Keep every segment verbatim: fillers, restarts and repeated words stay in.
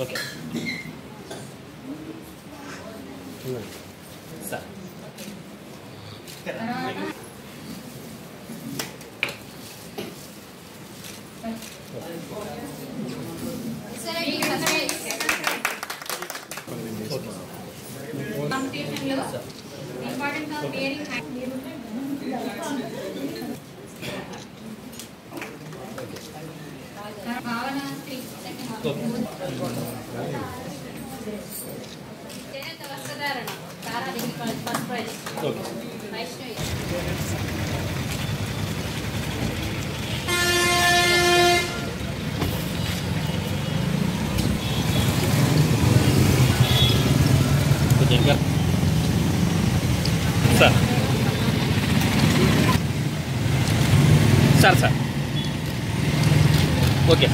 okay sir sir sir sir okay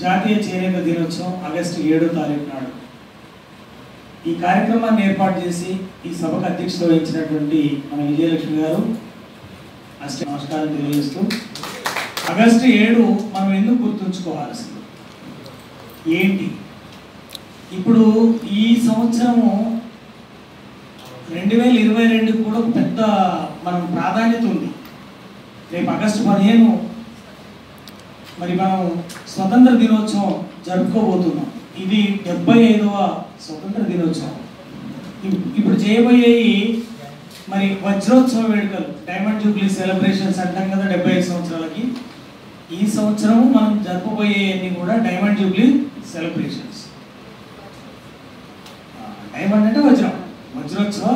जातीय చేనేత దినోత్సవం ఆగస్టు ఏడవ తారీఖు నాడు ఈ కార్యక్రమాన్ని ఏర్పాటు చేసి ఈ సభకు అధ్యక్షత వహించినటువంటి మన విజయలక్ష్మి గారు అష్ట నమస్కారం తెలియజేస్తూ ఆగస్టు ఏడు మనం ఎందుకు గుర్తుంచుకోవాల్సింది ఏంటి ఇప్పుడు ఈ సంవత్సరం రెండు వేల ఇరవై రెండు కూడా పెద్ద మనం ప్రాధాన్యత ఉంది రేపు ఆగస్టు పదిహేను మరి మనం స్వతంత్ర దినోత్సవం జరుపుకోబోతున్నాం ఇది డెబ్బై ఐదవ స్వతంత్ర దినోత్సవం ఇప్పుడు చేయబోయే మరి వజ్రోత్సవ వేడుకలు డైమండ్ జూబ్లీ సెలబ్రేషన్స్ అంటాం కదా డెబ్బై ఐదు సంవత్సరాలకి ఈ సంవత్సరం మనం జరుపుకోబోయేవన్నీ కూడా డైమండ్ జూబ్లీ సెలబ్రేషన్స్ డైమండ్ అంటే వజ్రం వజ్రోత్సవ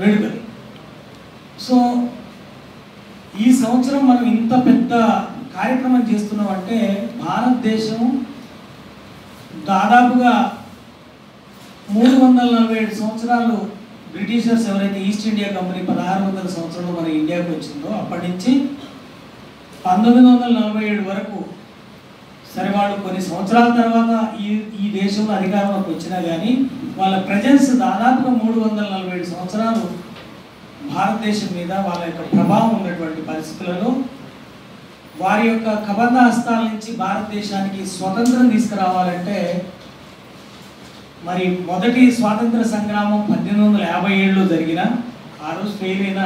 వేడుకలు సో ఈ సంవత్సరం మనం ఇంత పెద్ద కార్యక్రమం చేస్తున్నామంటే భారతదేశం దాదాపుగా మూడు వందల నలభై ఏడు సంవత్సరాలు బ్రిటిషర్స్ ఎవరైతే ఈస్ట్ ఇండియా కంపెనీ పదహారు వందల సంవత్సరంలో మన ఇండియాకు వచ్చిందో అప్పటి నుంచి పంతొమ్మిది వందల నలభై ఏడు వరకు సరే వాళ్ళు కొన్ని సంవత్సరాల తర్వాత ఈ ఈ దేశంలో అధికారంలోకి వచ్చినా కానీ వాళ్ళ ప్రజెన్స్ దాదాపుగా మూడు వందల నలభై ఏడు సంవత్సరాలు భారతదేశం మీద వాళ్ళ యొక్క ప్రభావం ఉన్నటువంటి పరిస్థితులలో వారి యొక్క కబంధ హస్తాల నుంచి భారతదేశానికి స్వతంత్రం తీసుకురావాలంటే మరి మొదటి స్వాతంత్ర సంగ్రామం పద్దెనిమిది వందల యాభై ఏడులో జరిగిన ఆ రోజు ఫెయిల్ అయిన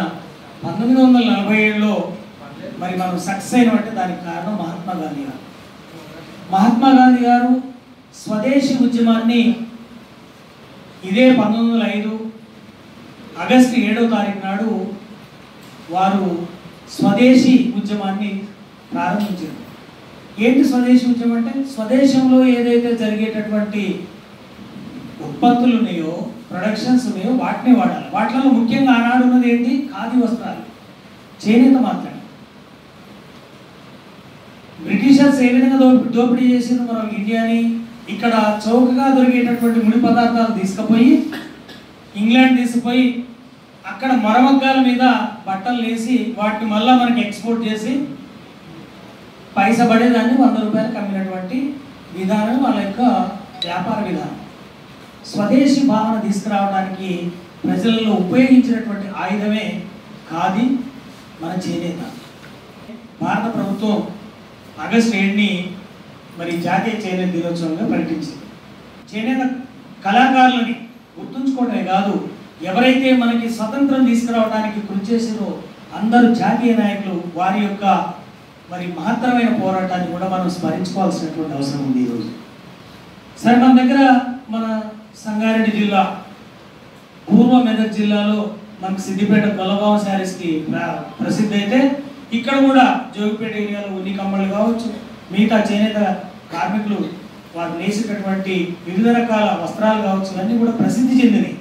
పంతొమ్మిది వందల నలభై ఏడులో మరి మనం సక్సెస్ అయినట్టే దానికి కారణం మహాత్మా గాంధీ గారు మహాత్మా గాంధీ గారు స్వదేశీ ఉద్యమాన్ని ఇదే పంతొమ్మిది వందల ఐదు ఆగస్టు ఏడవ తారీఖు నాడు వారు స్వదేశీ ఉద్యమాన్ని ప్రారంభించారు ఏంటి స్వదేశీ ఉద్యమం అంటే స్వదేశంలో ఏదైతే జరిగేటటువంటి ఉత్పత్తులు ఉన్నాయో ప్రొడక్షన్స్ ఉన్నాయో వాటిని వాడాలి వాటిలో ముఖ్యంగా ఆనాడు ఉన్నది ఏంటి ఖాదీ వస్త్రాలు చేనేత మాత్రమే బ్రిటిషర్స్ ఏ విధంగా దోపి దోపిడీ చేసిన మనం ఇండియాని ఇక్కడ చౌకగా దొరికేటటువంటి ముడి పదార్థాలు తీసుకుపోయి ఇంగ్లాండ్ తీసుకుపోయి అక్కడ మరమగ్గాల మీద బట్టలు వేసి వాటిని మళ్ళీ మనకి ఎక్స్పోర్ట్ చేసి పైసా పడేదాన్ని వంద రూపాయలు కమ్మినటువంటి విధానం వాళ్ళ యొక్క వ్యాపార విధానం స్వదేశీ భావన తీసుకురావడానికి ప్రజలలో ఉపయోగించినటువంటి ఆయుధమే ఖాదీ మన చేనేత భారత ప్రభుత్వం ఆగస్టు ఏడుని మరి జాతీయ చేనేత దినోత్సవంగా ప్రకటించింది చేనేత కళాకారులని గుర్తుంచుకోవడమే కాదు ఎవరైతే మనకి స్వతంత్రం తీసుకురావడానికి కృషి చేసినో అందరూ జాతీయ నాయకులు వారి యొక్క మరి మహత్తరమైన పోరాటాన్ని కూడా మనం స్మరించుకోవాల్సినటువంటి అవసరం ఉంది ఈరోజు సరే మన దగ్గర మన సంగారెడ్డి జిల్లా పూర్వ మెదక్ జిల్లాలో మనకు సిద్దిపేట గొల్లభావ శారీస్కి ప్రసిద్ధి అయితే ఇక్కడ కూడా జోగిపేట ఏరియాలో ఉన్ని కమ్మలు కావచ్చు మిగతా చేనేత కార్మికులు వారు నేసేటటువంటి వివిధ రకాల వస్త్రాలు కావచ్చు అన్నీ కూడా ప్రసిద్ధి చెందినాయి